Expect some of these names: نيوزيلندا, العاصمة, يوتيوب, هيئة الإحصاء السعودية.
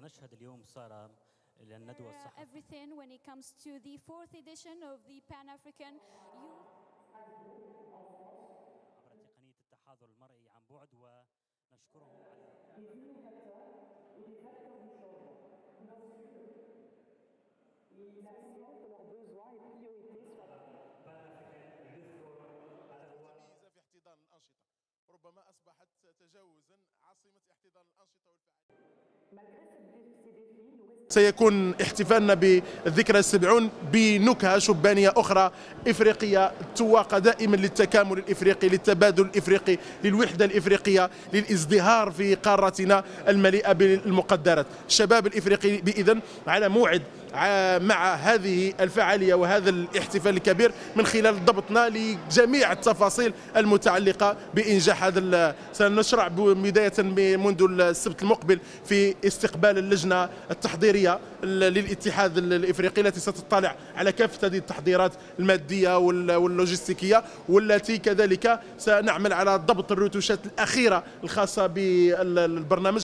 سنشهد اليوم سارة للندوة الصحفية. Everything when it comes to the fourth edition of the Pan-African Youth. عبر تقنية التحاضر المرئي عن بعد ونشكرهم على. في احتضان الأنشطة. ربما أصبحت تجاوزا عاصمة احتضان الأنشطة والفعاليات. سيكون احتفالنا بالذكرى السبعون بنكهة شبانية أخرى إفريقية تواقع دائما للتكامل الإفريقي، للتبادل الإفريقي، للوحدة الإفريقية، للازدهار في قارتنا المليئة بالمقدرات. الشباب الإفريقي بإذن على موعد مع هذه الفعالية وهذا الاحتفال الكبير من خلال ضبطنا لجميع التفاصيل المتعلقة بإنجاح هذا. سنشرع بداية منذ السبت المقبل في استقبال اللجنة التحضيرية للاتحاد الإفريقي التي ستطلع على كافة هذه التحضيرات المادية واللوجستيكية، والتي كذلك سنعمل على ضبط الرتوشات الأخيرة الخاصة بالبرنامج.